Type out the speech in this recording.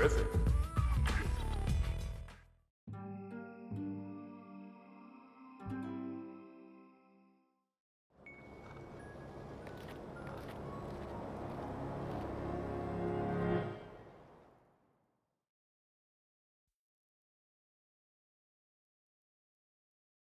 terrific.